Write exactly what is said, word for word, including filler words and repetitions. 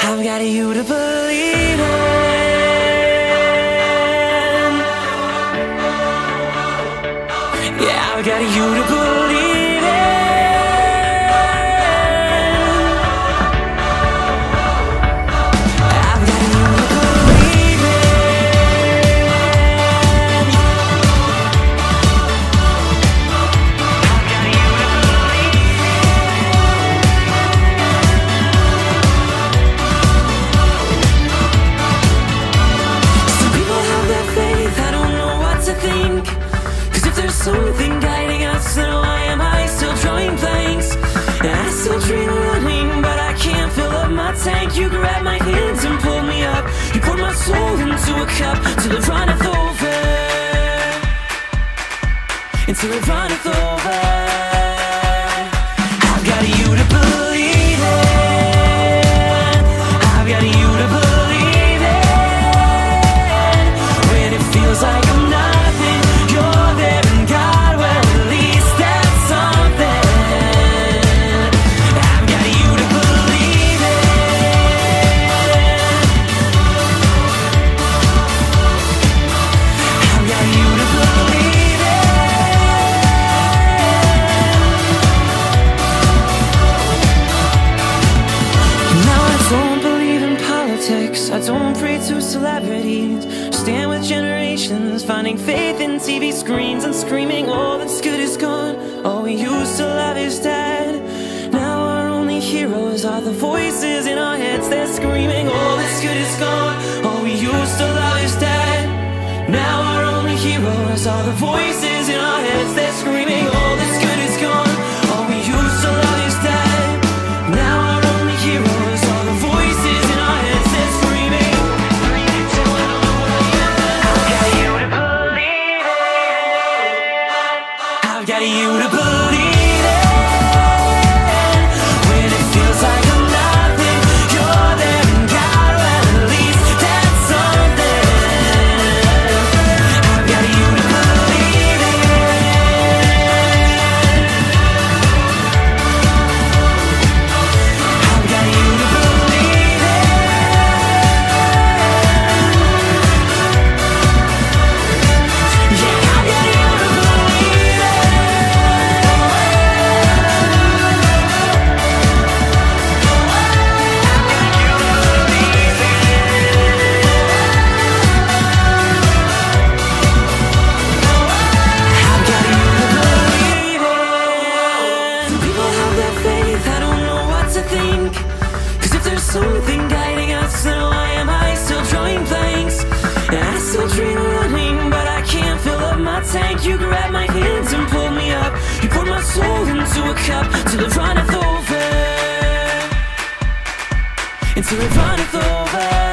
I've got you to believe in. Yeah, I've got you to believe in. I've got you to believe in. I've got you to something guiding us, and why am I still drawing blanks? And I still dream of running, but I can't fill up my tank. You grab my hands and pull me up. You pour my soul into a cup till it runneth over. Until it runneth over. I've got you to believe in. I've got you to believe in. When it feels like I'm not. I don't pray to celebrities, stand with generations, finding faith in T V screens and screaming all that's good is gone, all we used to love is dead. Now our only heroes are the voices in our heads. They're screaming all that's good is gone, all we used to love is dead. Now our only heroes are the voices in our heads. They're screaming all that's good is gone, all we used to love is dead. Now our only heroes are the voices in our heads. They're I've got you to believe. Something guiding us, then why am I still drawing blanks? And I still dream of running, but I can't fill up my tank. You grab my hands and pull me up. You pour my soul into a cup till it runneth over. Until it runneth over.